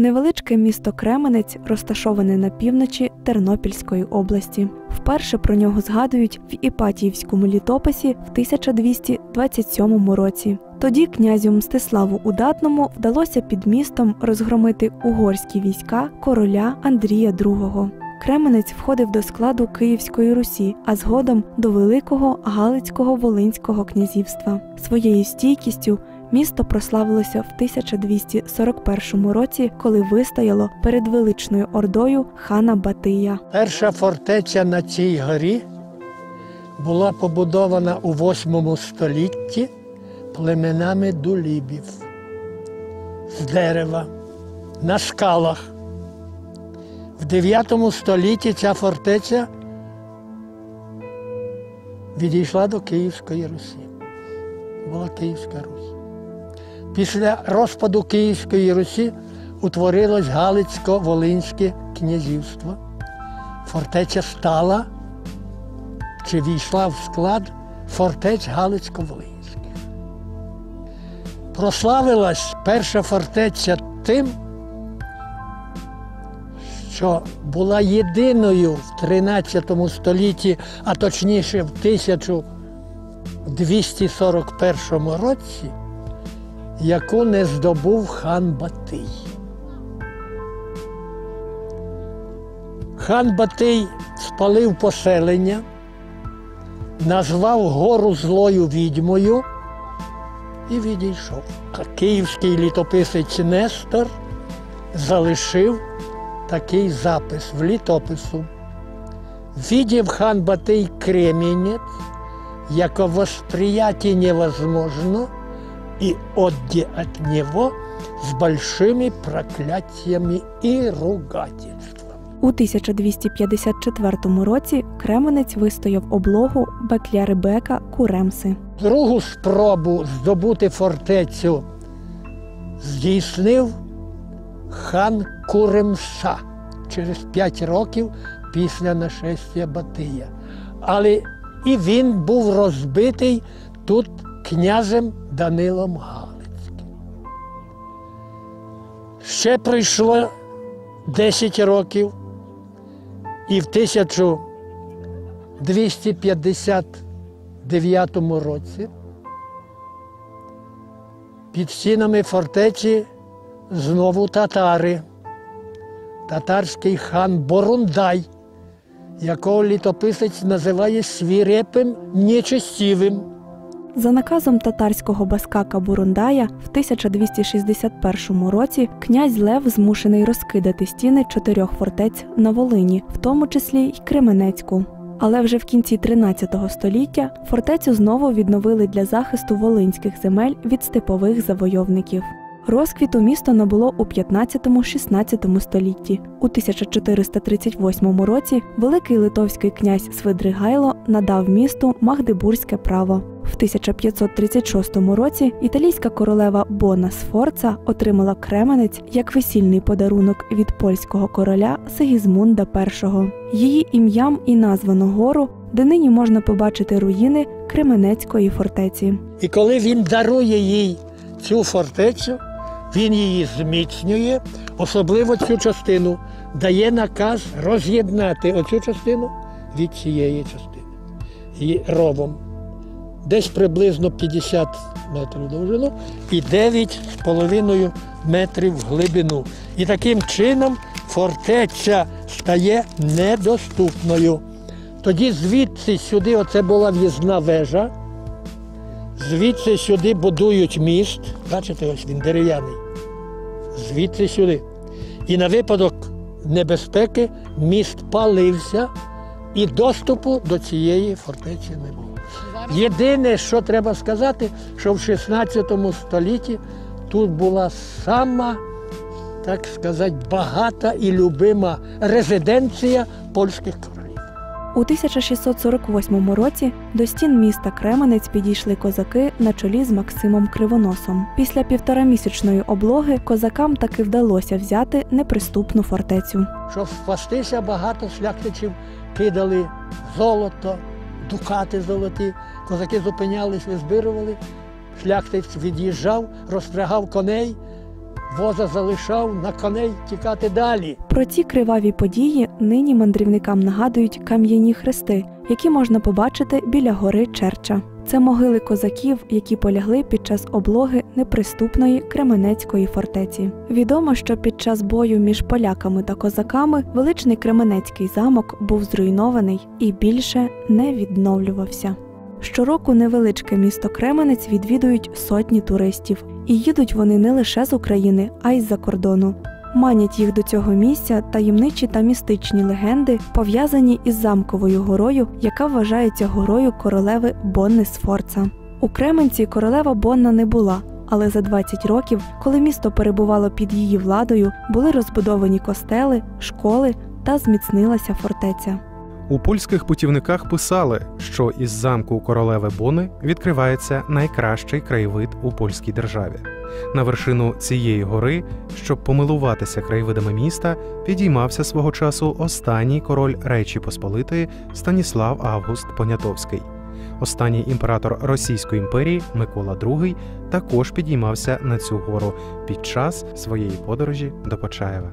Невеличке місто Кременець розташоване на півночі Тернопільської області. Вперше про нього згадують в Іпатіївському літописі в 1227 році. Тоді князю Мстиславу Удатному вдалося під містом розгромити угорські війська короля Андрія ІІ. Кременець входив до складу Київської Русі, а згодом до Великого Галицько-Волинського князівства. Своєю стійкістю місто прославилося в 1241 році, коли вистояло перед величною ордою хана Батия. Перша фортеця на цій горі була побудована у 8 столітті племенами дулібів з дерева на скалах. В 9 столітті ця фортеця відійшла до Київської Русі. Була Київська Русь. Після розпаду Київської Русі утворилось Галицько-Волинське князівство. Фортеця стала, чи війшла в склад фортець Галицько-Волинських. Прославилась перша фортеця тим, що була єдиною в 13 столітті, а точніше в 1241 році, яку не здобув хан Батий. Хан Батий спалив поселення, назвав гору злою відьмою і відійшов. А київський літописець Нестор залишив такий запис в літопису. «Видів хан Батий Кременец, яко восприяти невозможно, и отде от него с большими проклятиями и ругательством». У 1254 році Кременець вистояв облогу беклярибека Куремси. Другу спробу здобути фортецю здійснив хан Куремса через 5 років після нашестя Батия. Але і він був розбитий тут князем Данилом Галицьким. Ще пройшло 10 років, і в 1259 році під стінами фортеці знову татари. Татарський хан Бурундай, якого літописець називає свірепим нечестивим. За наказом татарського баскака Бурундая в 1261 році князь Лев змушений розкидати стіни 4 фортець на Волині, в тому числі й Кременецьку. Але вже в кінці 13 століття фортецю знову відновили для захисту волинських земель від степових завойовників. Розквіту місто набуло у 15-16 столітті. У 1438 році великий литовський князь Свідригайло надав місту Магдебурзьке право. В 1536 році італійська королева Бона Сфорца отримала Кременець як весільний подарунок від польського короля Сигізмунда І. Її ім'ям і названо гору, де нині можна побачити руїни Кременецької фортеці. І коли він дарує їй цю фортецю, він її зміцнює, особливо цю частину, дає наказ роз'єднати оцю частину від цієї частини і ровом. Десь приблизно 50 метрів довжину і 9,5 метрів в глибину. І таким чином фортеця стає недоступною. Тоді звідси сюди, оце була в'їзна вежа, звідси сюди будують міст, бачите, ось він дерев'яний, звідси сюди. І на випадок небезпеки міст палився і доступу до цієї фортеці не було. Єдине, що треба сказати, що в 16 столітті тут була сама, так сказати, багата і любима резиденція польських королів. У 1648 році до стін міста Кременець підійшли козаки на чолі з Максимом Кривоносом. Після 1,5-місячної облоги козакам таки вдалося взяти неприступну фортецю. Щоб спастися, багато шляхтичів кидали золото, дукати золоті. Козаки зупинялись, визбирували. Шляхтич від'їжджав, розстрягав коней, воза залишав, на коней тікати далі. Про ці криваві події нині мандрівникам нагадують кам'яні хрести, які можна побачити біля гори Черча. Це могили козаків, які полягли під час облоги неприступної Кременецької фортеці. Відомо, що під час бою між поляками та козаками величний Кременецький замок був зруйнований і більше не відновлювався. Щороку невеличке місто Кременець відвідують сотні туристів. І їдуть вони не лише з України, а й з-за кордону. Манять їх до цього місця таємничі та містичні легенди, пов'язані із замковою горою, яка вважається горою королеви Бони Сфорца. У Кременці королева Бонна не була, але за 20 років, коли місто перебувало під її владою, були розбудовані костели, школи та зміцнилася фортеця. У польських путівниках писали, що із замку королеви Бони відкривається найкращий краєвид у польській державі. На вершину цієї гори, щоб помилуватися краєвидами міста, підіймався свого часу останній король Речі Посполитої Станіслав Август Понятовський. Останній імператор Російської імперії Микола ІІ також підіймався на цю гору під час своєї подорожі до Почаєва.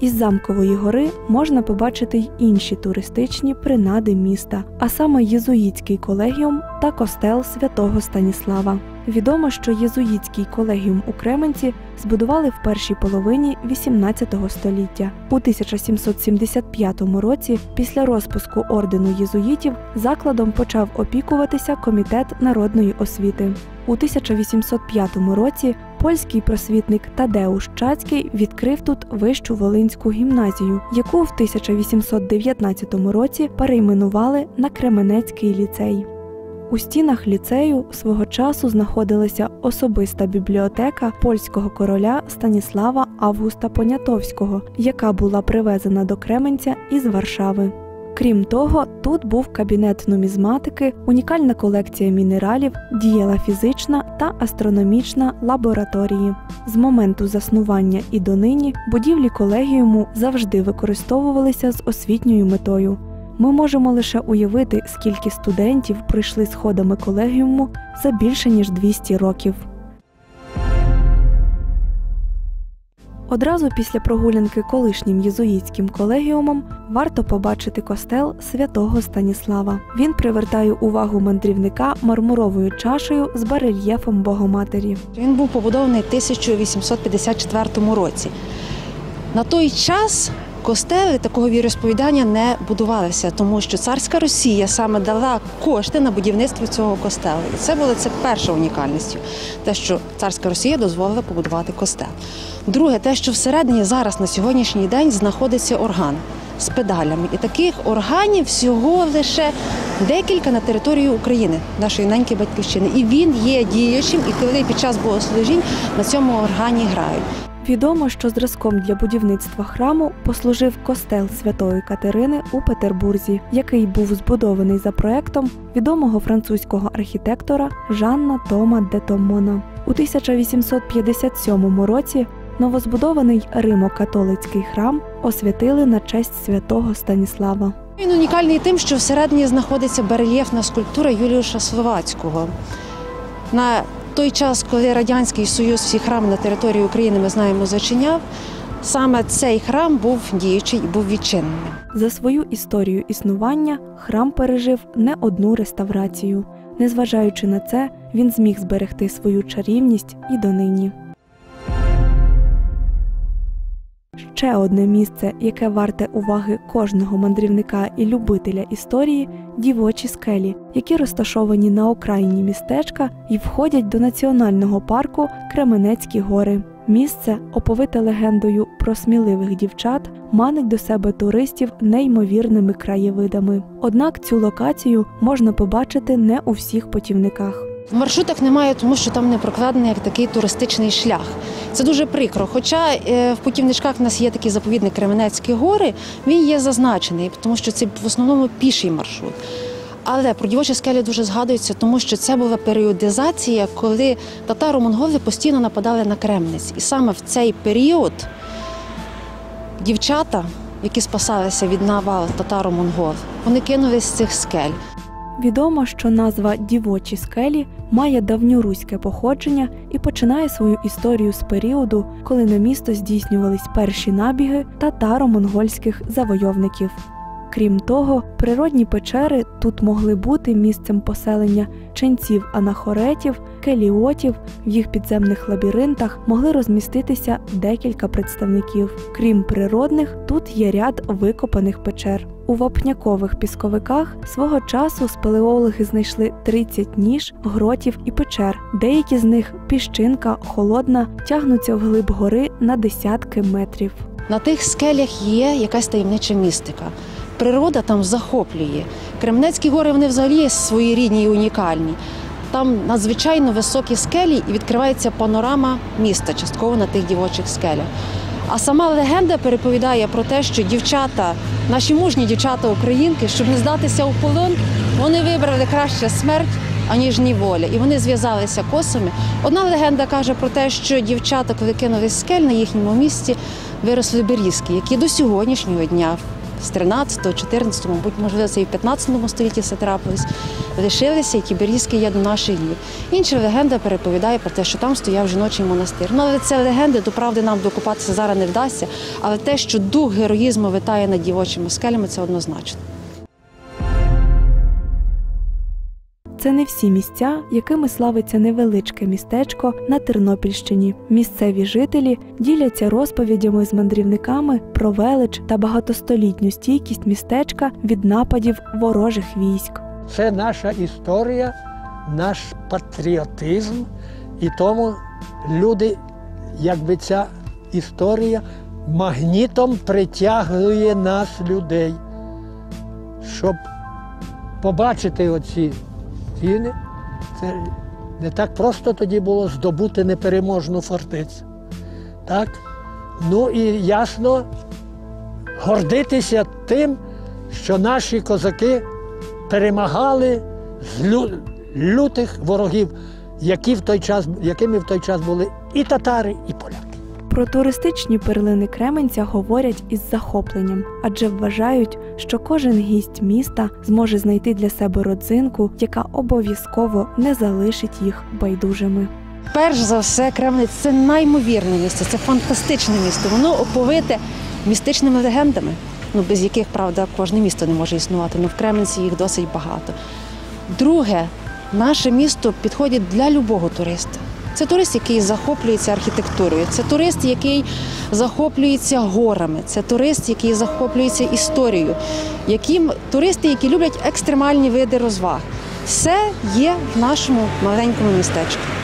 Із замкової гори можна побачити й інші туристичні принади міста, а саме Єзуїтський колегіум та костел Святого Станіслава. Відомо, що Єзуїтський колегіум у Кременці збудували в першій половині XVIII століття. У 1775 році, після розпуску ордену єзуїтів, закладом почав опікуватися Комітет народної освіти. У 1805 році польський просвітник Тадеуш Чацький відкрив тут Вищу Волинську гімназію, яку в 1819 році перейменували на Кременецький ліцей. У стінах ліцею свого часу знаходилася особиста бібліотека польського короля Станіслава Августа Понятовського, яка була привезена до Кременця із Варшави. Крім того, тут був кабінет нумізматики, унікальна колекція мінералів, діяла фізична та астрономічна лабораторії. З моменту заснування і донині будівлі колегіуму завжди використовувалися з освітньою метою. Ми можемо лише уявити, скільки студентів прийшли сходами колегіуму за більше ніж 200 років. Одразу після прогулянки колишнім єзуїтським колегіумом варто побачити костел Святого Станіслава. Він привертає увагу мандрівника мармуровою чашею з барельєфом Богоматері. Він був побудований у 1854 році. На той час костели такого віросповідання не будувалися, тому що царська Росія саме дала кошти на будівництво цього костелу. І це була перша унікальність, те, що царська Росія дозволила побудувати костел. Друге, те, що всередині зараз на сьогоднішній день знаходиться орган з педалями. І таких органів всього лише декілька на території України, нашої ненької батьківщини. І він є діючим, і коли під час богослужінь на цьому органі грають. Відомо, що зразком для будівництва храму послужив костел Святої Катерини у Петербурзі, який був збудований за проектом відомого французького архітектора Жана Тома де Томона. У 1857 році новозбудований римо-католицький храм освятили на честь Святого Станіслава. Він унікальний тим, що всередині знаходиться барельєфна скульптура Юліуша Словацького. На той час, коли Радянський Союз всі храми на території України, ми знаємо, зачиняв, саме цей храм був діючий і був відчинений. За свою історію існування храм пережив не одну реставрацію. Незважаючи на це, він зміг зберегти свою чарівність і донині. Ще одне місце, яке варте уваги кожного мандрівника і любителя історії – Дівочі скелі, які розташовані на окраїні містечка і входять до Національного парку Кременецькі гори. Місце, оповите легендою про сміливих дівчат, манить до себе туристів неймовірними краєвидами. Однак цю локацію можна побачити не у всіх путівниках. В маршрутах немає, тому що там не прокладений як такий туристичний шлях. Це дуже прикро, хоча в путівничках в нас є такий заповідник Кременецькі гори, він є зазначений, тому що це в основному піший маршрут. Але про Дівочі скелі дуже згадується, тому що це була періодизація, коли татаро-монголи постійно нападали на Кременець. І саме в цей період дівчата, які спасалися від навал татаро-монгол, вони кинулись з цих скель. Відомо, що назва «Дівочі скелі» має давньоруське походження і починає свою історію з періоду, коли на місто здійснювались перші набіги татаро-монгольських завойовників. Крім того, природні печери тут могли бути місцем поселення ченців-анахоретів, келіотів, в їх підземних лабіринтах могли розміститися декілька представників. Крім природних, тут є ряд викопаних печер. У вапнякових пісковиках свого часу спелеологи знайшли 30 ніж, гротів і печер. Деякі з них, піщинка, холодна, тягнуться вглиб гори на десятки метрів. На тих скелях є якась таємнича містика. Природа там захоплює. Кременецькі гори, вони взагалі є своєрідні і унікальні. Там надзвичайно високі скелі і відкривається панорама міста, частково на тих дівочих скелях. А сама легенда переповідає про те, що дівчата, наші мужні дівчата-українки, щоб не здатися у полон, вони вибрали краще смерть, аніж неволя. І вони зв'язалися косами. Одна легенда каже про те, що дівчата, коли кинулись з скель, на їхньому місці виросли берізки, які до сьогоднішнього дня, з 13-го, 14-го, можливо, це і в 15-му столітті все трапилось, лишилися, і ті берізки є до наших днів. Інша легенда переповідає про те, що там стояв жіночий монастир. Ну, але це легенди, до правди нам докопатися зараз не вдасться, але те, що дух героїзму витає над дівочими скелями, це однозначно. Це не всі місця, якими славиться невеличке містечко на Тернопільщині. Місцеві жителі діляться розповідями з мандрівниками про велич та багатостолітню стійкість містечка від нападів ворожих військ. Це наша історія, наш патріотизм, і тому люди, якби ця історія магнітом притягує нас, людей, щоб побачити оці стіни. Це не так просто тоді було здобути непереможну фортецю. Так? Ну і ясно гордитися тим, що наші козаки перемагали лютих ворогів, якими в той час були і татари, і поляки. Про туристичні перлини Кременця говорять із захопленням, адже вважають, що кожен гість міста зможе знайти для себе родзинку, яка обов'язково не залишить їх байдужими. Перш за все, Кременець – це неймовірне місце, це фантастичне місто. Воно оповите містичними легендами, без яких, правда, кожне місто не може існувати, але в Кременці їх досить багато. Друге, наше місто підходить для любого туриста. Це турист, який захоплюється архітектурою, це турист, який захоплюється горами, це турист, який захоплюється історією, туристи, які люблять екстремальні види розваг. Все є в нашому маленькому містечку.